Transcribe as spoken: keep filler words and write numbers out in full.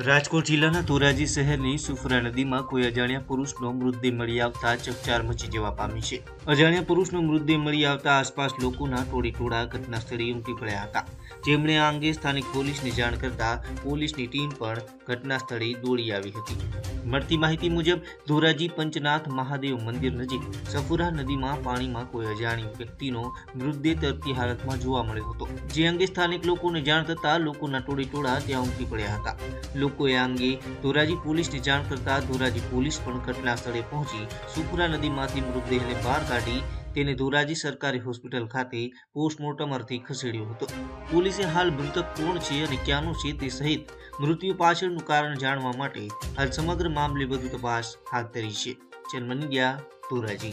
राजकोट जिल्लाना धोराजी शहरनी सफूरा नदीमां कोई अजाण्या पुरुषनो मृतदेह मळी आवता चकचार मची जवा पामी छे। अजाण्या पुरुषनो मृतदेह मळी आवता आसपास लोकोना टोळीटोळा घटनास्थळे उमटी पड्या हता, जेमणे आ अंगे स्थानिक पोलीसने जाण करता पोलीसनी टीम पण घटनास्थळे दौड़ी आवी हती। मळती माहिती मुजब धोराजी पंचनाथ महादेव मंदिर नजीक सफूरा नदीमां पाणीमां कोई अजाणी व्यक्तिनो मृतदेह तड़पती हालतमां जोवा मळ्यो हतो, जे अंगे स्थानिक लोकोने जाण करता लोकोना टोळीटोळा त्यां उमटी पड्या हता। लोकोए आंगे धोराजी पुलिस ने जाण करता धोराजी पुलिस पण घटनास्थळे पहोंची सफूरा नदीमांथी मृतदेहने बहार काढी तेने धोराजी सरकारी होस्पिटल खाते पोस्टमोर्टम अर्थे खसेड्यो हतो। पुलिसे हाल मृतक कोण छे अने क्यांनो छे ते सहित मृत्यु पाछळनुं कारण जाणवा माटे हाल समग्र मामले बधु तपास हाथ धरी छे। चेरमनिया धोराजी।